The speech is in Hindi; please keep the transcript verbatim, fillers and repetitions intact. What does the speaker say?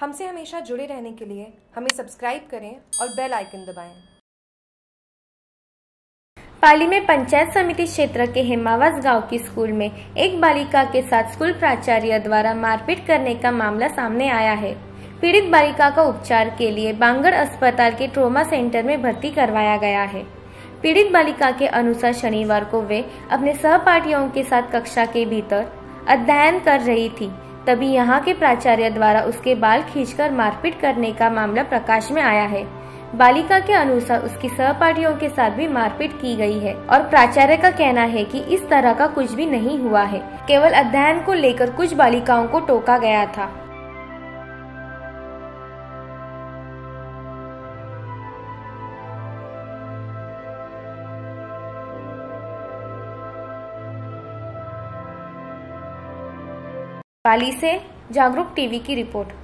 हमसे हमेशा जुड़े रहने के लिए हमें सब्सक्राइब करें और बेल आइकन दबाएं। पाली में पंचायत समिति क्षेत्र के हेमावास गांव की स्कूल में एक बालिका के साथ स्कूल प्राचार्य द्वारा मारपीट करने का मामला सामने आया है। पीड़ित बालिका का उपचार के लिए बांगड़ अस्पताल के ट्रोमा सेंटर में भर्ती करवाया गया है। पीड़ित बालिका के अनुसार शनिवार को वे अपने सहपाठियों के साथ कक्षा के भीतर अध्ययन कर रही थी, तभी यहाँ के प्राचार्य द्वारा उसके बाल खींचकर मारपीट करने का मामला प्रकाश में आया है। बालिका के अनुसार उसकी सहपाठियों के साथ भी मारपीट की गई है और प्राचार्य का कहना है कि इस तरह का कुछ भी नहीं हुआ है, केवल अध्ययन को लेकर कुछ बालिकाओं को टोका गया था। पाली से जागरूक टीवी की रिपोर्ट।